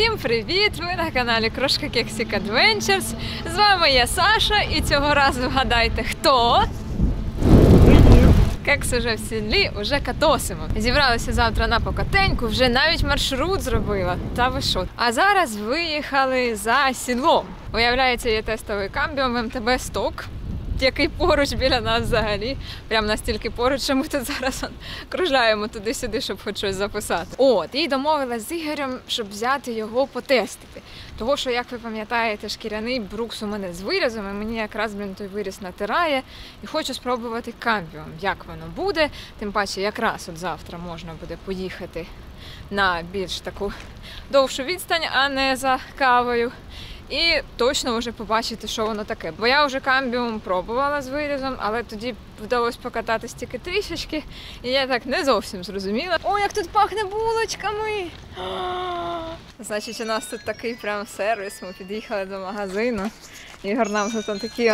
Всім привіт! Ви на каналі Крошка Кексик Адвенчерс. З вами я, Саша, і цього разу вгадайте, хто? Кекс уже в сідлі, уже катосимо. Зібралися завтра на покатеньку, вже навіть маршрут зробила. Та ви що? А зараз виїхали за сідлом. Уявляється, є тестовий Cambium MTB Stock, який поруч біля нас взагалі. Прям настільки поруч, що ми тут зараз кружляємо туди-сюди, щоб хоч щось записати. От, і домовилась з Ігорем, щоб взяти його потестити. Того, що, як ви пам'ятаєте, шкіряний Брукс у мене з вирізом, і мені якраз, той виріз натирає. І хочу спробувати Cambium, як воно буде. Тим паче, якраз от завтра можна буде поїхати на більш таку довшу відстань, а не за кавою. І точно вже побачити, що воно таке. Бо я вже Cambium пробувала з вирізом, але тоді вдалося покататись тільки трішечки. І я так не зовсім зрозуміла. О, як тут пахне булочками! Значить, у нас тут такий прям сервіс. Ми під'їхали до магазину. Ігор нам тут такі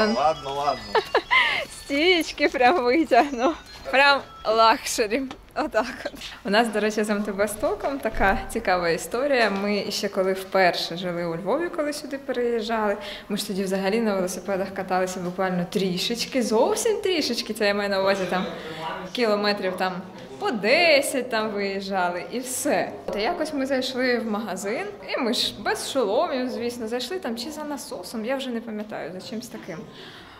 стічки прям витягнув. Прям лакшері. Отак от. У нас, до речі, з МТБ Стоком така цікава історія. Ми ще коли вперше жили у Львові, коли сюди переїжджали, ми ж тоді взагалі на велосипедах каталися буквально трішечки, зовсім трішечки, це я маю на увазі там кілометрів там по 10 там виїжджали і все. Та якось ми зайшли в магазин, і ми ж без шоломів, звісно, зайшли там чи за насосом, я вже не пам'ятаю, за чимось таким.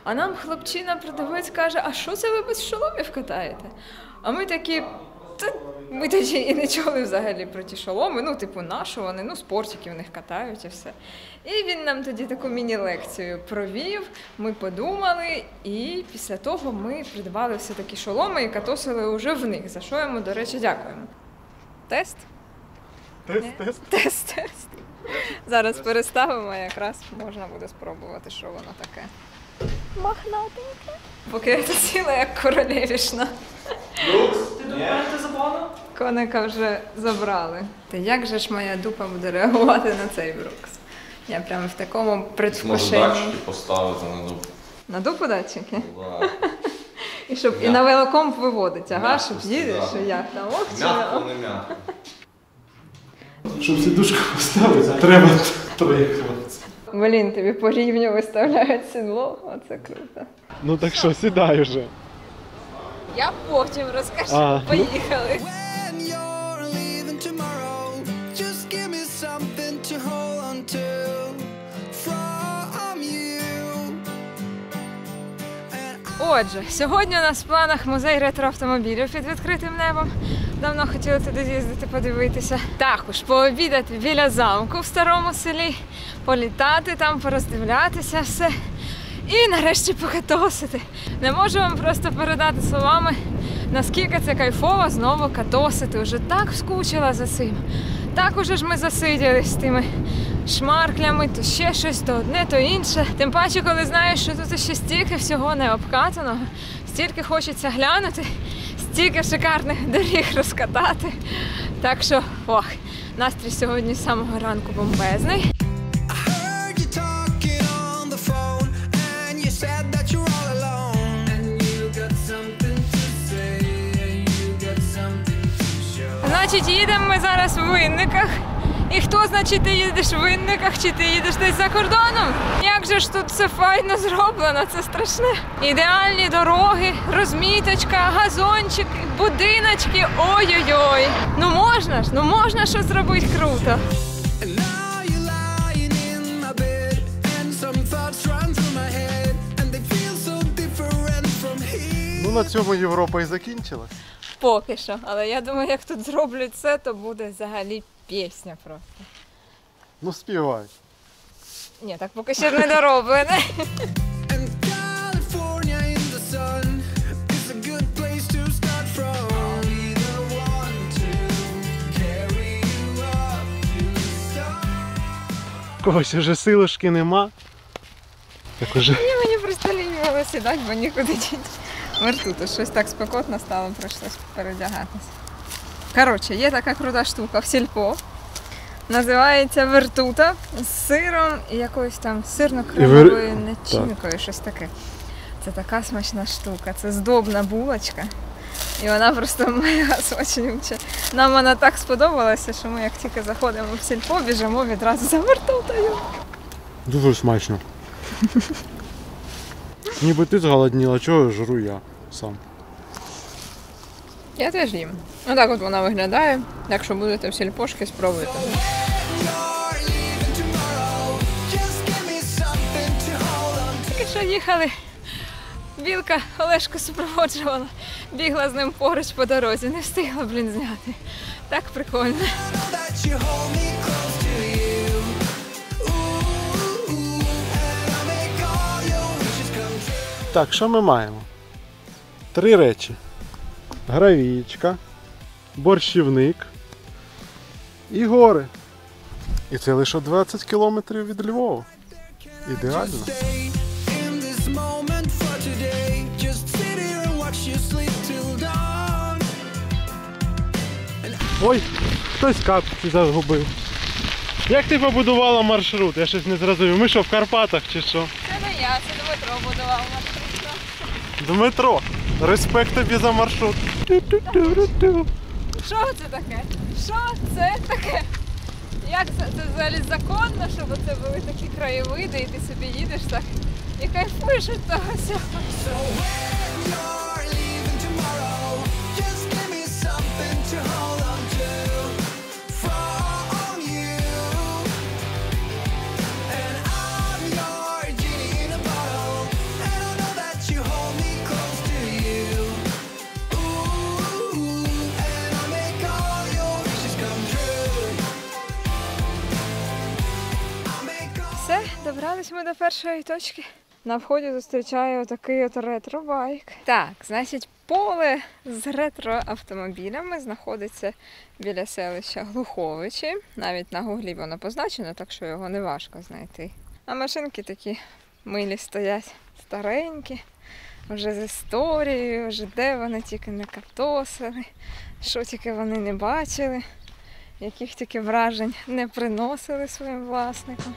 А нам хлопчина-продавець каже, а що це ви без шоломів катаєте? А ми такі, ми тоді і не чули взагалі про ті шоломи, ну типу наші вони, ну спортики в них катають і все. І він нам тоді таку міні-лекцію провів, ми подумали, і після того ми придбали все такі шоломи і катосили вже в них, за що йому, до речі, дякуємо. Тест? Тест. Зараз переставимо, якраз можна буде спробувати, що воно таке. Мохнатеньке. Поки я сіла як королевішна. Брукс, ти документи забрала? Коника вже забрали. Та як же ж моя дупа буде реагувати на цей Брукс? Я прямо в такому предвкушенні. Може датчики поставити на дупу. На дупу датчики? Так. І щоб і на велокомп виводить, ага, щоб їдеш, і як на ох чи на ох. М'яко, не м'яко. Щоб сідушку поставити, треба троєхуватися. Блін, тобі по рівню виставляють сідло, оце круто. Ну так що, сідай вже. Я потім розкажу, поїхали. Отже, сьогодні у нас в планах музей ретроавтомобілів під відкритим небом. Давно хотіли туди з'їздити, подивитися. Також пообідати біля замку в старому селі, політати там, пороздивлятися все. І нарешті покатосити. Не можу вам просто передати словами, наскільки це кайфово знову катосити. Уже так скучила за цим. Так уже ж ми засиділись з тими шмарклями, то ще щось, то одне, то інше. Тим паче, коли знаєш, що тут ще стільки всього не обкатаного, стільки хочеться глянути, стільки шикарних доріг розкатати. Так що, ох, настрій сьогодні з самого ранку бомбезний. Значить, їдемо ми зараз в Винниках. І хто, значить, ти їдеш в Винниках, чи ти їдеш десь за кордоном? Як же ж тут все файно зроблено, це страшне. Ідеальні дороги, розміточка, газончики, будиночки, ой-ой-ой. Ну можна щось зробити круто. Ну на цьому Європа і закінчилась. Поки що, але я думаю, як тут зроблять це, то буде взагалі пісня просто. Ну співай. Ні, так поки ще не дороблене. Когось уже силушки нема. Так уже. Ні, мені просто лінь сідати, бо нікуди діти. Вертуто, щось так спекотно стало, прийшлось передягатися. Коротше, є така крута штука в сільпо. Називається вертута з сиром і якоюсь там сирно-кремовою начинкою, щось таке. Це така смачна штука, це здобна булочка. І вона просто мегас очень уча. Нам вона так сподобалася, що ми як тільки заходимо в сільпо, біжимо відразу за вертолетом. Дуже смачно. Ніби ти зголодніла, чого жру я сам. Я теж їм. Отак от вона виглядає. Якщо будете в сільпошки, спробуйте. Тільки що їхали. Білка Олешку супроводжувала, бігла з ним поруч по дорозі, не встигла, блін, зняти. Так прикольно. Так, що ми маємо? Три речі. Гравієчка, борщівник і гори. І це лише 20 кілометрів від Львова. Ідеально. Ой, хтось капці загубив. Як ти побудувала маршрут? Я щось не зрозумів. Ми що, в Карпатах чи що? Це не я, це Дмитро будував маршрут. Дмитро, респект тобі за маршрут. Що це таке? Що це таке? Як це взагалі законно, щоб це були такі краєвиди, і ти собі їдеш так і кайфуєш від того всього? Все, добрались ми до першої точки. На вході зустрічаю отакий от ретро-байк. Так, значить, поле з ретро-автомобілями знаходиться біля селища Глуховичі. Навіть на гуглі воно позначено, так що його не важко знайти. А машинки такі милі стоять, старенькі, вже з історією, вже де вони тільки не катосили, що тільки вони не бачили, яких тільки вражень не приносили своїм власникам.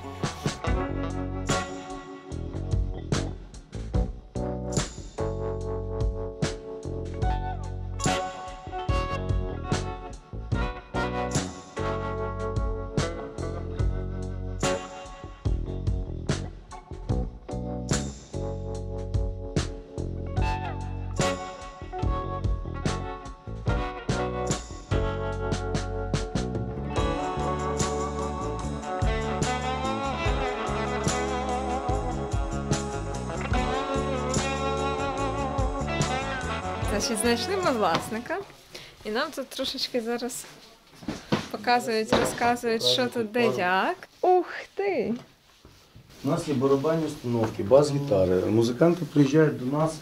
Знайшли ми власника, і нам тут трошечки зараз показують, розказують, що тут де як. Ух ти! У нас є барабанні установки, бас-гітари. Музиканти приїжджають до нас,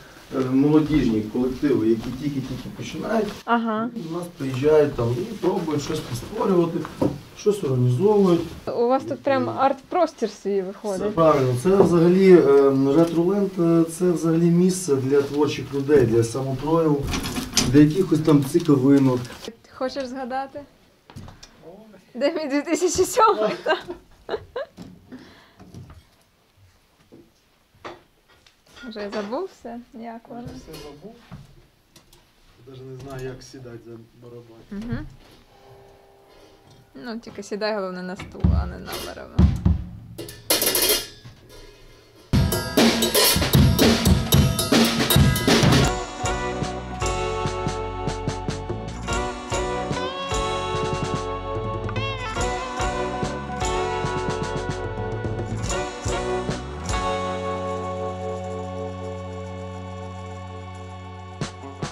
молодіжні колективи, які тільки-тільки починають. Ага. До нас приїжджають там і пробують щось постворювати, щось організовують. У вас тут прям арт-простір свій виходить. Це правильно. Це взагалі Retro Land, це взагалі місце для творчих людей, для самопрояву, для якихось там цікавинок. Хочеш згадати? Де мій 2007? Вже я забув все? Як воно? Все забув. Навіть не знаю, як сідати за барабан. Угу. Ну, тільки сідай, головне, на стул, а не на барабан.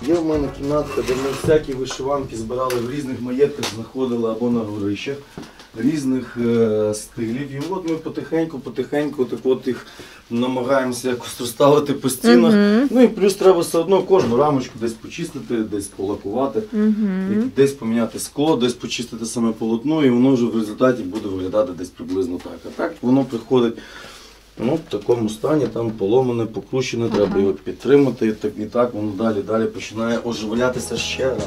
Є в мене кімнатка, де ми всякі вишиванки збирали в різних маєтках, знаходили або на горищах, різних стилів. І от ми потихеньку так от їх намагаємося якось розставити по стінах. Ну і плюс треба все одно кожну рамочку десь почистити, десь полакувати, десь поміняти скло, десь почистити саме полотно, і воно вже в результаті буде виглядати десь приблизно так. А так воно приходить. Ну, в такому стані, там поломане, покручене, треба його підтримати, і так воно далі починає оживлятися ще раз.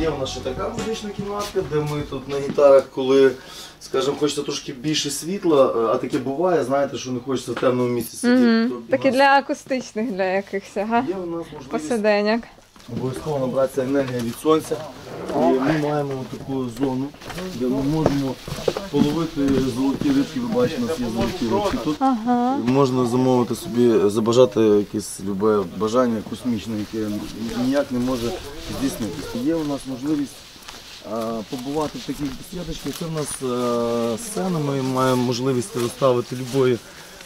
Є Є в нас ще така музична кімнатка, де ми тут на гітарах, коли, скажімо, хочеться трошки більше світла, а таке буває, знаєте, що не хочеться в темному місці сидіти. Таке для акустичних, для якихось, ага, посиденьок. Обов'язково набратися енергія від сонця. І ми маємо таку зону, де ми можемо половити золоті рибки. Ви бачите, у нас є золоті рибки тут. Ага. Можна замовити собі, забажати якесь любе бажання космічне, яке ніяк не може здійснитися. Є у нас можливість побувати в таких бесідочках. Це в нас сцена, ми маємо можливість розставити любої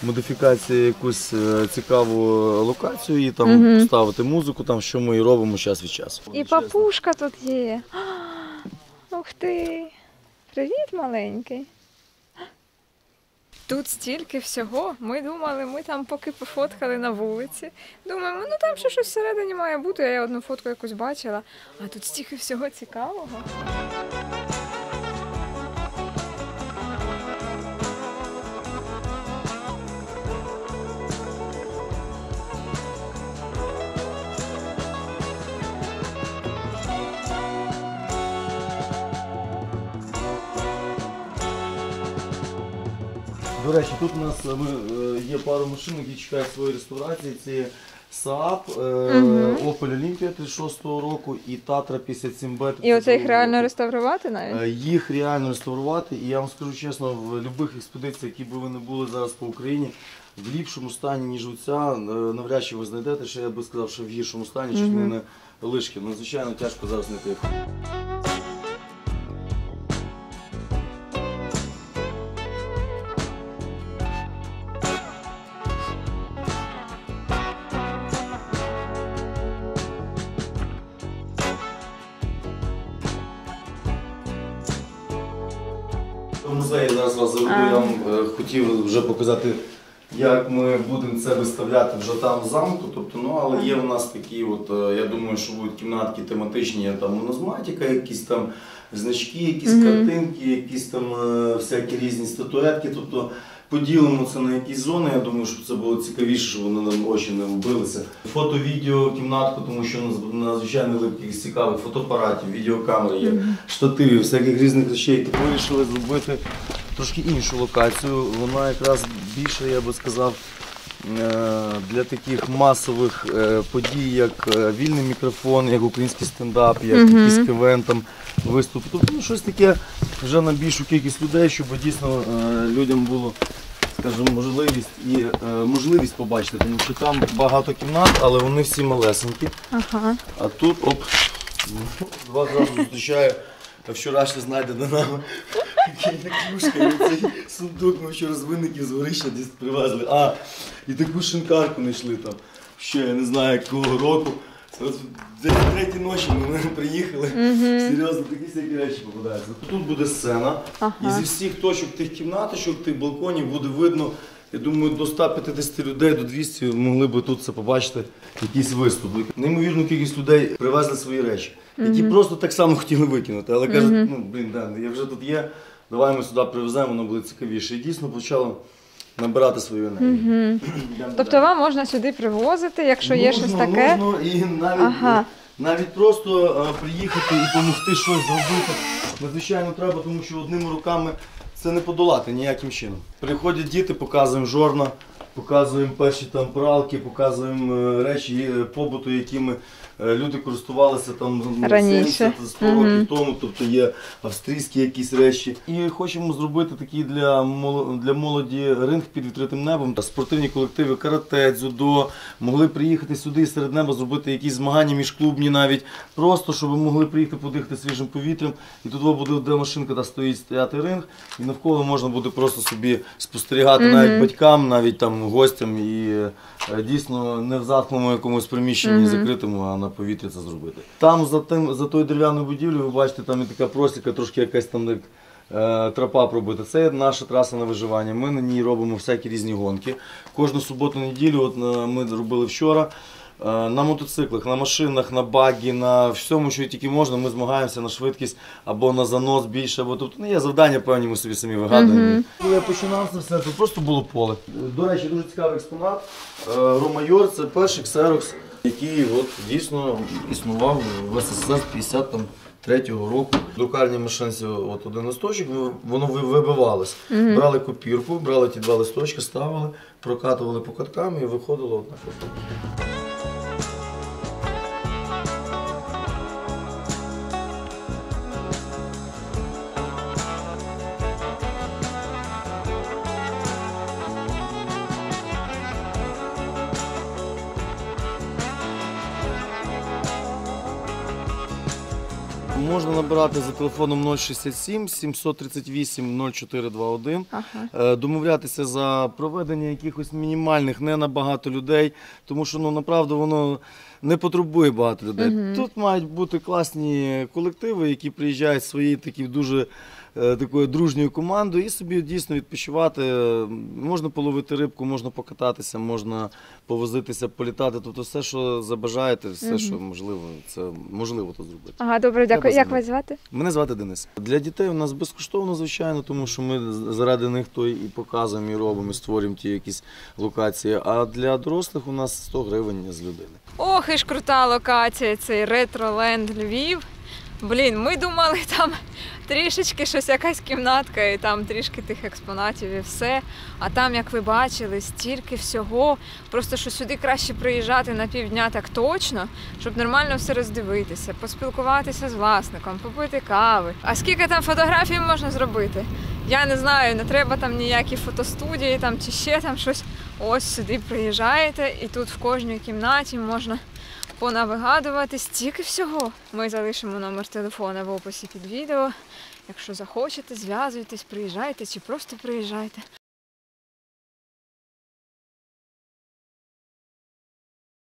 модифікації, якусь цікаву локацію і там ставити музику, там що ми і робимо час від часу. І папушка тут є. Ух ти! Привіт, маленький. Тут стільки всього. Ми думали, ми там поки пофоткали на вулиці. Думаємо, ну там ще щось всередині має бути, я одну фотку якусь бачила. А тут стільки всього цікавого. До речі, тут у нас є пару машин, які чекають своєї реставрації. Це Saab, Opel Olympia 36-го року і Tatra 57B. І оце їх реально реставрувати навіть? Їх реально реставрувати. І я вам скажу чесно, в будь-яких експедиціях, які б ви не були зараз по Україні, в ліпшому стані, ніж оця, навряд чи ви знайдете, ще я би сказав, що в гіршому стані, чи не на лишки. Ну, звичайно, тяжко зараз знайти. Хотів вже показати, як ми будемо це виставляти вже там в замку, тобто, ну, але є в нас такі, от, я думаю, що будуть кімнатки тематичні, там нумізматика, якісь там значки, якісь картинки, якісь там всякі різні статуетки, тобто поділимо це на якісь зони, я думаю, що це було цікавіше, щоб вони нам очі не вбилися. Фото, відео, кімнатку, тому що надзвичайно великих цікавих фотоапаратів, відеокамери є, штативів, всяких різних речей, які вирішили зробити трошки іншу локацію, вона якраз більше, я би сказав, для таких масових подій, як вільний мікрофон, як український стендап, як якийсь КВН, там, виступ. Тобто, ну, щось таке вже на більшу кількість людей, щоб дійсно людям було, скажімо, можливість і можливість побачити, тому що там багато кімнат, але вони всі малесенькі. Ага. А тут, оп, два зразу зустрічаю вчорашнє знайдене нами. Клюшка, цей сундук ми вчора з Винників, з горища десь привезли. А, і таку шинкарку знайшли там, ще я не знаю якого року. Десь третій ночі ми приїхали, серйозно, такі всякі речі попадаються. Тут буде сцена, і зі всіх точок тих кімнаточок, тих балконів буде видно, я думаю, до 150 людей, до 200 могли б тут це побачити, якісь виступи. Неймовірну кількість людей привезли свої речі, які просто так само хотіли викинути, але кажуть, ну, блін, Ден, я вже тут є, давай ми сюди привеземо, воно буде цікавіше. І дійсно почало набирати свою енергію. Тобто вам можна сюди привозити, якщо є щось таке? Можна, і навіть просто приїхати і допомогти щось зробити, надзвичайно треба, тому що одними руками це не подолати ніяким чином. Приходять діти, показуємо жорна, показуємо перші там пралки, показуємо речі побуту, якими люди користувалися там 70-100 років тому, тобто є австрійські якісь речі. І хочемо зробити такий для молоді ринг під відкритим небом. Спортивні колективи карате, дзюдо могли приїхати сюди і серед неба зробити якісь змагання міжклубні навіть. Просто, щоб могли приїхати подихати свіжим повітрям. І тут буде, де машинка, та стоїть стояти ринг. І навколо можна буде просто собі спостерігати навіть батькам, навіть там гостям. І дійсно не в затхлому якомусь приміщенні закритому, а на повітрі це зробити. Там за тою дерев'яною будівлею, ви бачите, там є така просіка, трошки якась там тропа пробита. Це наша траса на виживання, ми на ній робимо всякі різні гонки. Кожну суботу-неділю, от ми робили вчора, на мотоциклах, на машинах, на багі, на всьому, що тільки можна, ми змагаємося на швидкість або на занос більше, або тут є завдання певні, ми собі самі вигадуємо. Коли я починав це все, то просто було поле. До речі, дуже цікавий експонат. Ромайор – це перший ксерокс, який от дійсно існував в СССР 50 1993 року. В друкарній машинці от один листочок, воно вибивалось. Брали копірку, брали ті два листочки, ставили, прокатували по каткам і виходило одна фото. Можна набирати за телефоном 067 738 0421, домовлятися за проведення якихось мінімальних, не на багато людей, тому що, ну, направду, воно не потребує багато людей. Тут мають бути класні колективи, які приїжджають своєю такою дуже дружньою командою і собі дійсно відпочивати. Можна половити рибку, можна покататися, можна повозитися, політати. Тобто все, що забажаєте, все, що можливо, це можливо то зробити. Ага, добре, дякую. Як вас звати? Мене звати Денис. Для дітей у нас безкоштовно, звичайно, тому що ми заради них то і показуємо, і робимо, і створюємо ті якісь локації. А для дорослих у нас 100 гривень з людини. Ох, і ж крута локація, цей Retro Land Lviv. Блін, ми думали, там трішечки щось, якась кімнатка і там трішки тих експонатів і все. А там, як ви бачили, стільки всього. Просто, що сюди краще приїжджати на півдня так точно, щоб нормально все роздивитися, поспілкуватися з власником, попити кави. А скільки там фотографій можна зробити? Я не знаю, не треба там ніякі фотостудії там, чи ще там щось. Ось сюди приїжджаєте і тут в кожній кімнаті можна понавигадувати стільки всього. Ми залишимо номер телефона в описі під відео. Якщо захочете, зв'язуйтесь, приїжджайте чи просто приїжджайте.